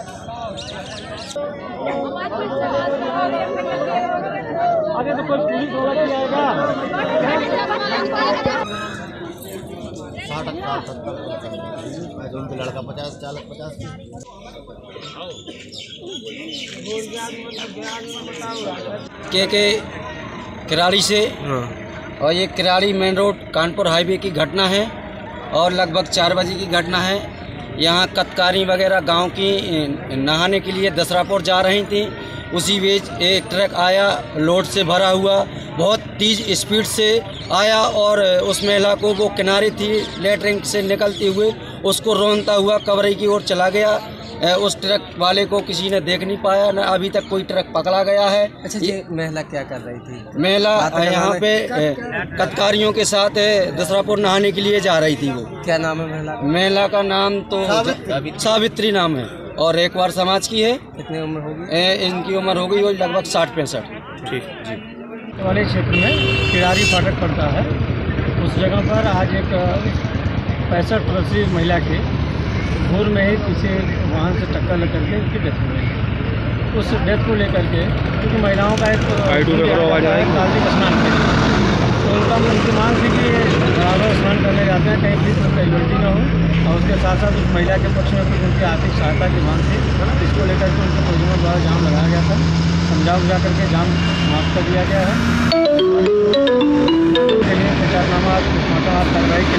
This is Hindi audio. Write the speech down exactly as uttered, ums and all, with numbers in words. आगे तो कोई पुलिस होगा कि आएगा साठ अठारह सत्तर लड़का पचास चालक पचास के के किराड़ी से और ये Kirari main road Kanpur highway की घटना है और लगभग चार बजे की घटना है। यहाँ कतकारी वगैरह गांव की नहाने के लिए दसरापुर जा रही थी। उसी बीच एक ट्रक आया लोड से भरा हुआ, बहुत तेज स्पीड से आया और उस महिला को, वो किनारे थी लेटरिन से निकलते हुए, उसको रोनता हुआ कवरे की ओर चला गया। उस ट्रक वाले को किसी ने देख नहीं पाया, ना अभी तक कोई ट्रक पकड़ा गया है। अच्छा, ये महिला क्या कर रही थी? महिला यहाँ पे कतकारियों के साथ दसरापुर नहाने के लिए जा रही थी। वो क्या नाम है महिला? महिला का नाम तो सावित्री नाम है और एक बार समाज की है। कितनी उम्र होगी इनकी? उम्र हो गई लगभग साठ पैंसठ। ठीक जी। वाले क्षेत्र में किराड़ी फाटक पड़ता है, उस जगह पर आज एक पैंसठ वर्षीय महिला के भोर में ही पीछे वाहन से टक्कर लग करके उनकी डेथ हो गई। उस डेथ को लेकर के क्योंकि महिलाओं का एक सार्वजनिक स्नान है तो उनका उनकी मांग थी कि बराबर स्नान करने जाते हैं कहीं बीच में कैजुअल्टी ना हो, और उसके साथ साथ उस महिला के पक्ष में कुछ उनकी आर्थिक सहायता की मांग थी। इसको लेकर के उनके परिजनों द्वारा जाम लगाया गया था, समझा बुझा करके जाम समाप्त कर दिया गया है।